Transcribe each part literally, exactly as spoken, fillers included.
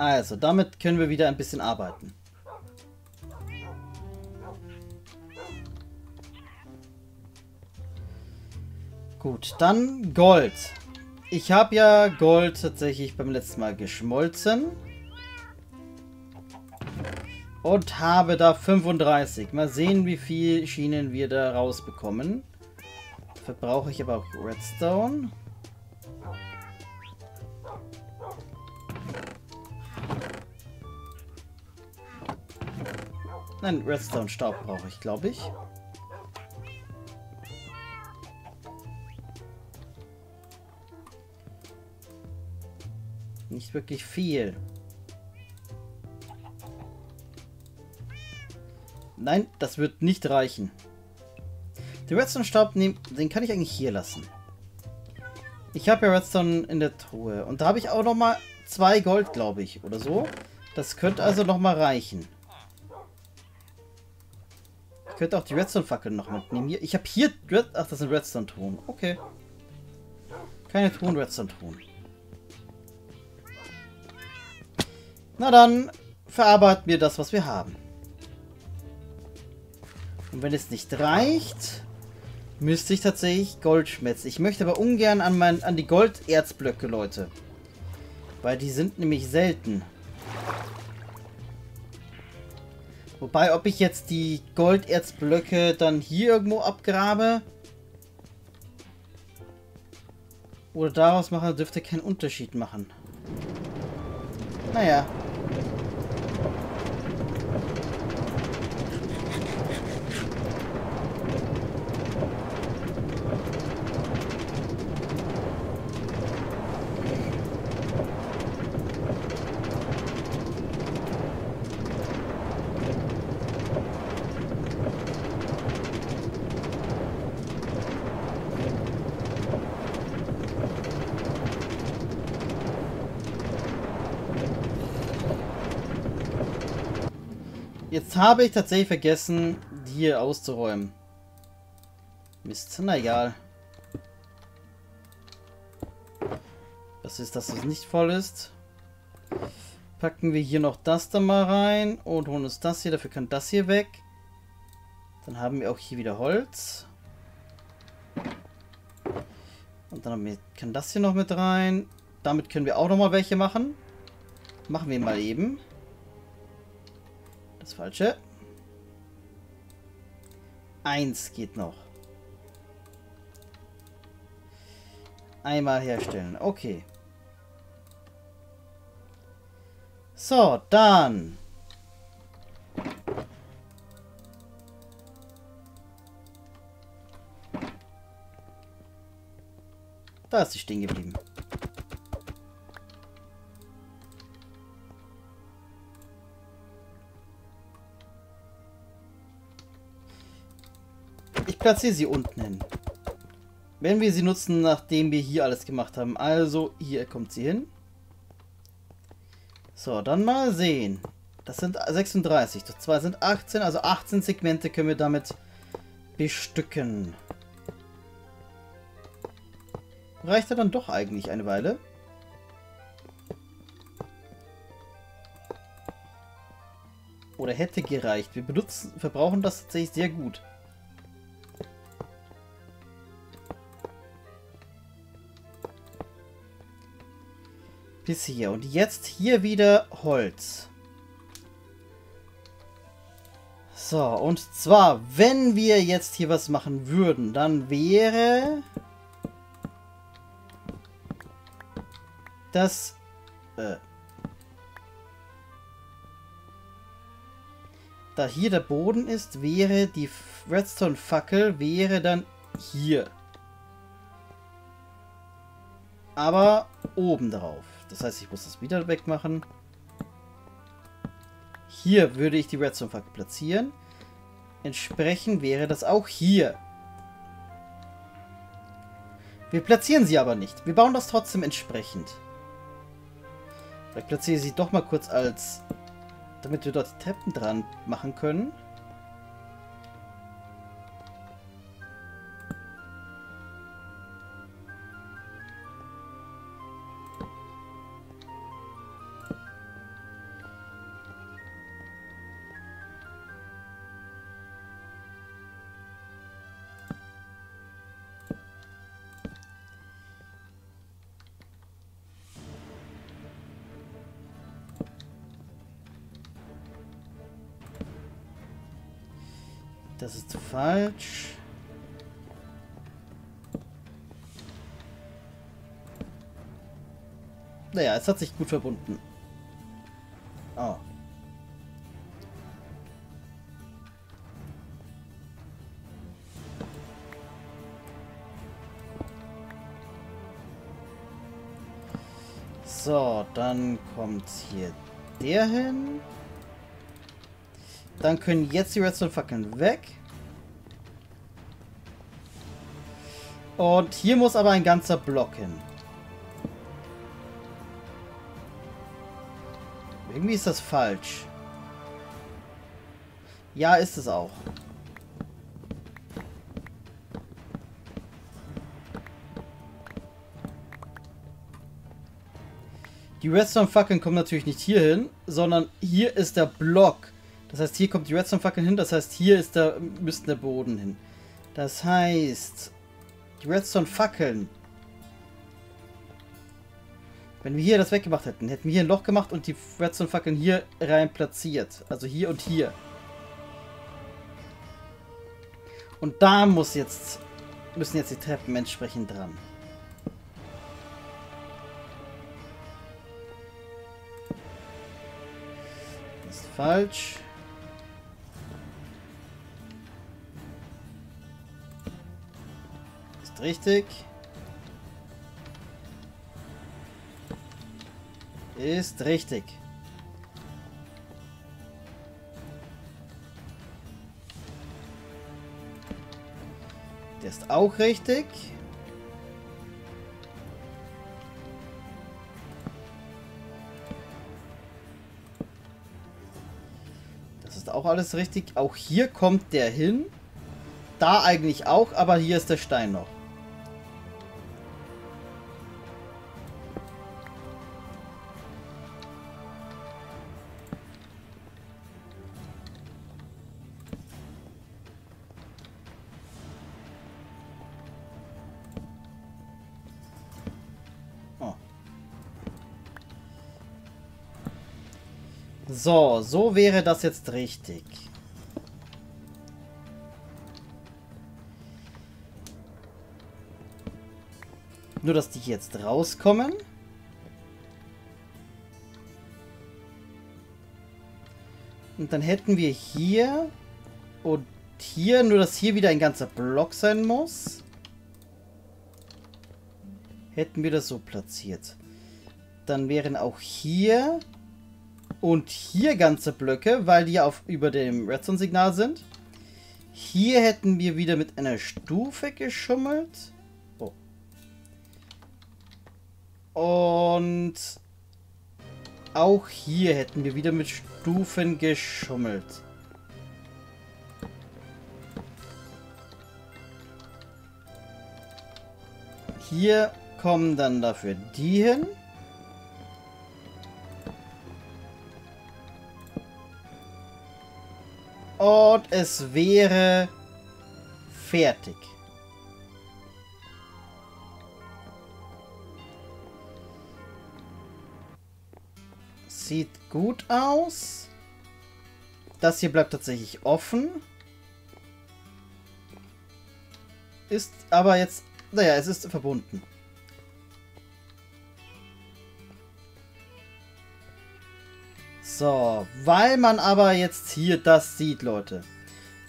Also, damit können wir wieder ein bisschen arbeiten. Gut, dann Gold. Ich habe ja Gold tatsächlich beim letzten Mal geschmolzen. Und habe da fünfunddreißig. Mal sehen, wie viel Schienen wir da rausbekommen. Dafür brauche ich aber auch Redstone. Nein, Redstone-Staub brauche ich, glaube ich. Nicht wirklich viel. Nein, das wird nicht reichen. Den Redstone-Staub nehmen, den kann ich eigentlich hier lassen. Ich habe ja Redstone in der Truhe. Und da habe ich auch nochmal zwei Gold, glaube ich, oder so. Das könnte also nochmal reichen. Ich könnte auch die Redstone-Fackeln noch mitnehmen. Hier, ich habe hier... Red Ach, das sind Redstone-Truhen. Okay. Keine Truhen, Redstone-Truhen. Na dann, verarbeiten wir das, was wir haben. Und wenn es nicht reicht, müsste ich tatsächlich Gold schmelzen. Ich möchte aber ungern an, mein, an die Golderzblöcke, Leute. Weil die sind nämlich selten. Wobei, ob ich jetzt die Golderzblöcke dann hier irgendwo abgrabe oder daraus mache, dürfte keinen Unterschied machen. Naja. Jetzt habe ich tatsächlich vergessen, die hier auszuräumen. Mist, na egal. Das ist, dass es nicht voll ist. Packen wir hier noch das da mal rein und holen uns das hier. Dafür kann das hier weg. Dann haben wir auch hier wieder Holz. Und dann haben wir, kann das hier noch mit rein. Damit können wir auch noch mal welche machen. Machen wir mal eben. Das Falsche. Eins geht noch. Einmal herstellen. Okay. So, dann. Da ist sie stehen geblieben. Platziere sie unten hin. Wenn wir sie nutzen, nachdem wir hier alles gemacht haben. Also, hier kommt sie hin. So, dann mal sehen. Das sind sechsunddreißig. Das zwei sind achtzehn. Also achtzehn Segmente können wir damit bestücken. Reicht da dann doch eigentlich eine Weile. Oder hätte gereicht. Wir benutzen, verbrauchen das tatsächlich sehr gut. Bis hier. Und jetzt hier wieder Holz. So, und zwar, wenn wir jetzt hier was machen würden, dann wäre das äh, da hier der Boden ist, wäre die Redstone-Fackel, wäre dann hier. Aber oben drauf. Das heißt, ich muss das wieder wegmachen. Hier würde ich die Redstone-Fackel platzieren. Entsprechend wäre das auch hier. Wir platzieren sie aber nicht. Wir bauen das trotzdem entsprechend. Ich platziere sie doch mal kurz als... damit wir dort die Treppen dran machen können. Das ist falsch. Naja, es hat sich gut verbunden. Oh. So, dann kommt hier der hin. Dann können jetzt die Redstone-Fackeln weg. Und hier muss aber ein ganzer Block hin. Irgendwie ist das falsch. Ja, ist es auch. Die Redstone-Fackeln kommen natürlich nicht hier hin, sondern hier ist der Block. Das heißt, hier kommt die Redstone-Fackeln hin, das heißt, hier ist der, müssten der Boden hin. Das heißt, die Redstone-Fackeln, wenn wir hier das weggemacht hätten, hätten wir hier ein Loch gemacht und die Redstone-Fackeln hier rein platziert. Also hier und hier. Und da muss jetzt, müssen jetzt die Treppen entsprechend dran. Falsch. Ist richtig. Ist richtig. Der ist auch richtig. Auch alles richtig. Auch hier kommt der hin. Da eigentlich auch, aber hier ist der Stein noch. Oh. So, so wäre das jetzt richtig. Nur, dass die jetzt rauskommen. Und dann hätten wir hier und hier, nur dass hier wieder ein ganzer Block sein muss. Hätten wir das so platziert. Dann wären auch hier... Und hier ganze Blöcke, weil die ja auf, über dem Redstone-Signal sind. Hier hätten wir wieder mit einer Stufe geschummelt. Oh. Und auch hier hätten wir wieder mit Stufen geschummelt. Hier kommen dann dafür die hin. Und es wäre fertig. Sieht gut aus. Das hier bleibt tatsächlich offen. Ist aber jetzt... Naja, es ist verbunden. So, weil man aber jetzt hier das sieht, Leute,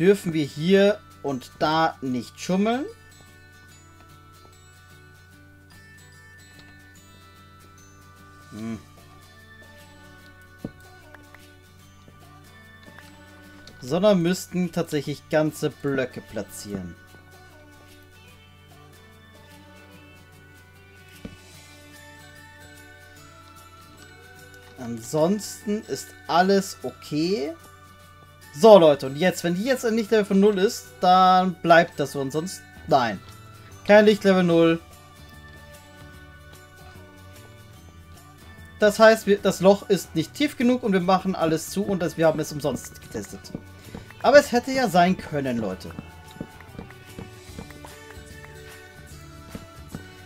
dürfen wir hier und da nicht schummeln. Hm. Sondern müssten tatsächlich ganze Blöcke platzieren. Ansonsten ist alles okay. So, Leute, und jetzt, wenn die jetzt ein Lichtlevel von null ist, dann bleibt das so. Und sonst, nein. Kein Lichtlevel null. Das heißt, wir, das Loch ist nicht tief genug und wir machen alles zu und das, wir haben es umsonst getestet. Aber es hätte ja sein können, Leute.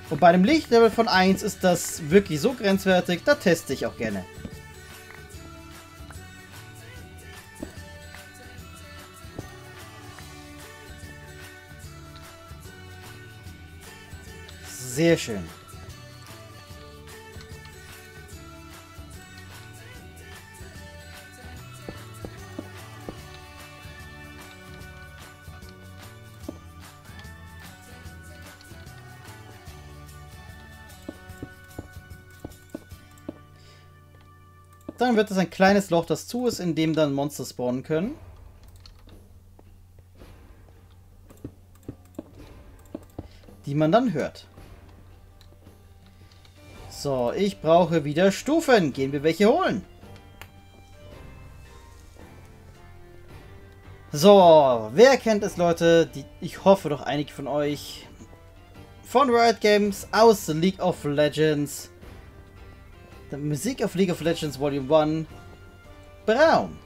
Und bei einem Lichtlevel von eins ist das wirklich so grenzwertig, da teste ich auch gerne. Sehr schön. Dann wird es ein kleines Loch, das zu ist, in dem dann Monster spawnen können. Die man dann hört. So, ich brauche wieder Stufen. Gehen wir welche holen. So, wer kennt es, Leute? Die, ich hoffe doch einige von euch. Von Riot Games aus League of Legends. Die Musik auf League of Legends Volume eins. Braun.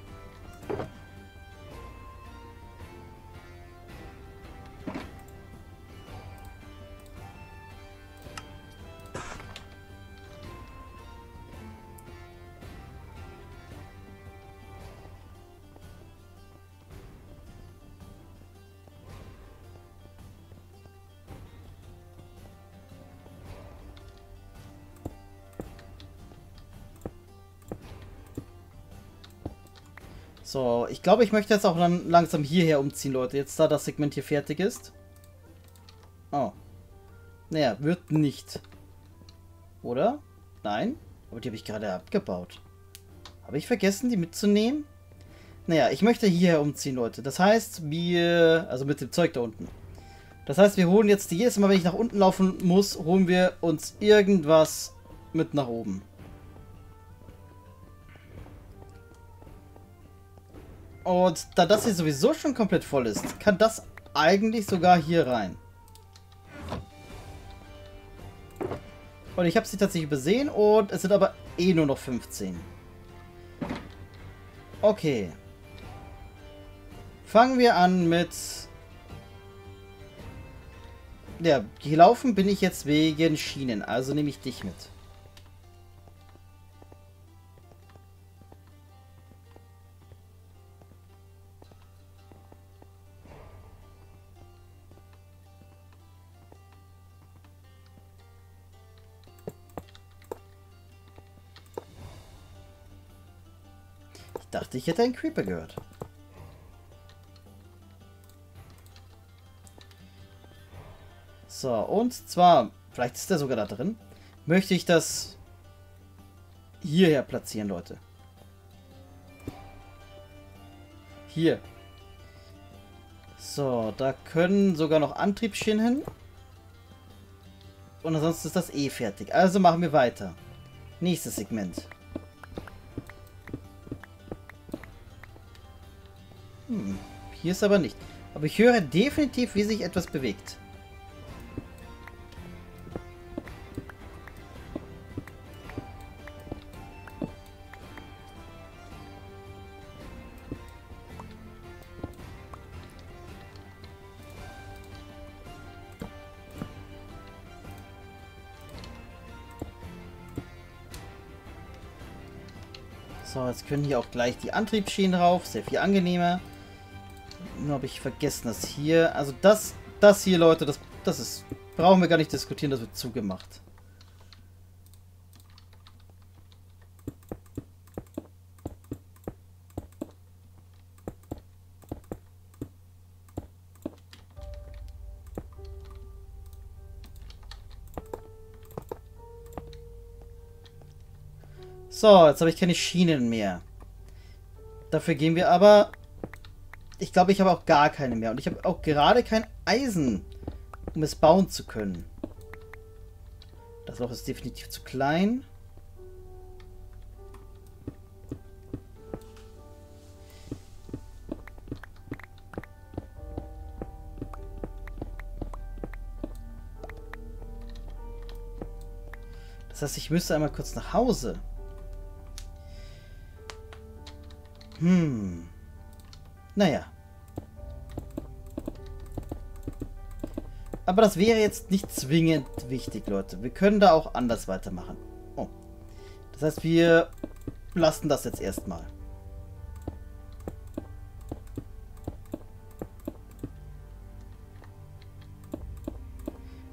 So, ich glaube, ich möchte jetzt auch dann langsam hierher umziehen, Leute. Jetzt, da das Segment hier fertig ist. Oh. Naja, wird nicht. Oder? Nein? Aber die habe ich gerade abgebaut. Habe ich vergessen, die mitzunehmen? Naja, ich möchte hierher umziehen, Leute. Das heißt, wir... Also mit dem Zeug da unten. Das heißt, wir holen jetzt... Jedes Mal, wenn ich nach unten laufen muss, holen wir uns irgendwas mit nach oben. Und da das hier sowieso schon komplett voll ist, kann das eigentlich sogar hier rein. Und ich habe sie tatsächlich übersehen und es sind aber eh nur noch fünfzehn. Okay. Fangen wir an mit... Ja, gelaufen bin ich jetzt wegen Schienen, also nehme ich dich mit. Dachte ich, hätte einen Creeper gehört. So, und zwar, vielleicht ist der sogar da drin, möchte ich das hierher platzieren, Leute. Hier. So, da können sogar noch Antriebsschienen hin. Und ansonsten ist das eh fertig. Also machen wir weiter. Nächstes Segment. Hm, hier ist aber nicht. Aber ich höre definitiv, wie sich etwas bewegt. So, jetzt können hier auch gleich die Antriebsschienen drauf. Sehr viel angenehmer. Nur habe ich vergessen, dass hier... Also das das hier, Leute, das, das ist... Brauchen wir gar nicht diskutieren, das wird zugemacht. So, jetzt habe ich keine Schienen mehr. Dafür gehen wir aber... Ich glaube, ich habe auch gar keine mehr. Und ich habe auch gerade kein Eisen, um es bauen zu können. Das Loch ist definitiv zu klein. Das heißt, ich müsste einmal kurz nach Hause. Hm... Naja. Aber das wäre jetzt nicht zwingend wichtig, Leute. Wir können da auch anders weitermachen. Oh. Das heißt, wir lassen das jetzt erstmal.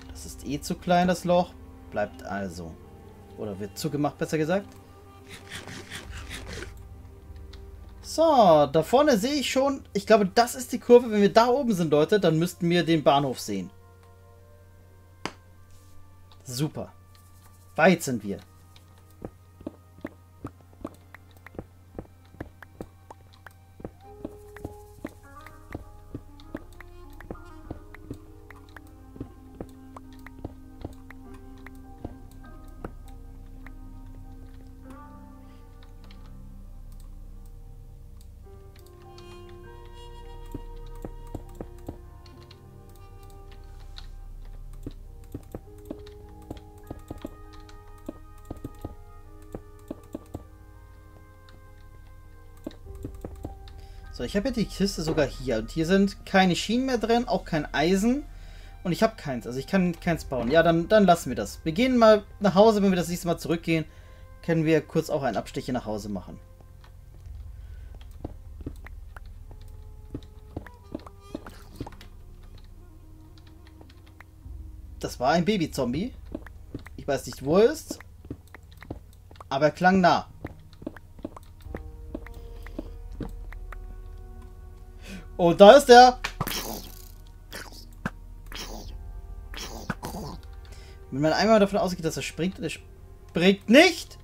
Das ist eh zu klein, das Loch. Bleibt also. Oder wird zugemacht, besser gesagt. So, da vorne sehe ich schon. Ich glaube, das ist die Kurve. Wenn wir da oben sind, Leute, dann müssten wir den Bahnhof sehen. Super. Weit sind wir. So, ich habe ja die Kiste sogar hier. Und hier sind keine Schienen mehr drin, auch kein Eisen. Und ich habe keins. Also ich kann keins bauen. Ja, dann, dann lassen wir das. Wir gehen mal nach Hause. Wenn wir das nächste Mal zurückgehen, können wir kurz auch einen Abstecher nach Hause machen. Das war ein Baby-Zombie. Ich weiß nicht, wo er ist. Aber er klang nah. Und da ist er. Wenn man einmal davon ausgeht, dass er springt, und er springt nicht.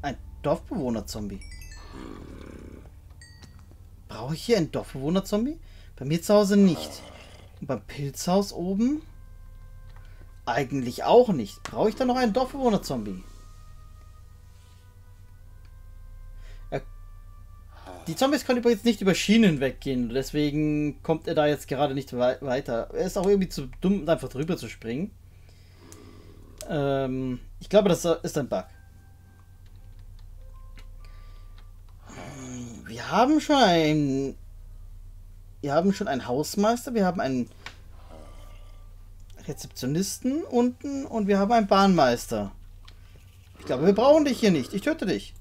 Ein Dorfbewohner-Zombie. Brauche ich hier einen Dorfbewohner-Zombie? Bei mir zu Hause nicht. Und beim Pilzhaus oben? Eigentlich auch nicht. Brauche ich da noch einen Dorfbewohner-Zombie? Er, die Zombies können übrigens nicht über Schienen weggehen. Deswegen kommt er da jetzt gerade nicht wei weiter. Er ist auch irgendwie zu dumm, einfach drüber zu springen. Ähm, ich glaube, das ist ein Bug. Wir haben schon ein... Wir haben schon einen Hausmeister. Wir haben einen... Rezeptionisten unten und wir haben einen Bahnmeister. Ich glaube, wir brauchen dich hier nicht. Ich töte dich.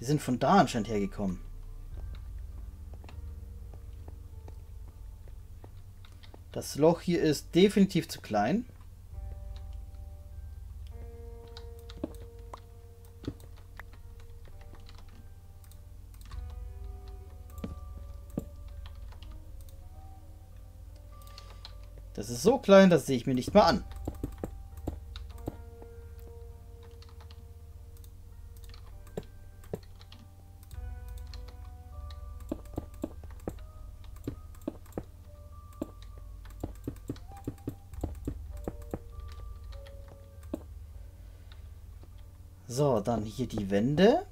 Die sind von da anscheinend hergekommen. Das Loch hier ist definitiv zu klein. Das ist so klein, das sehe ich mir nicht mal an. So, dann hier die Wände.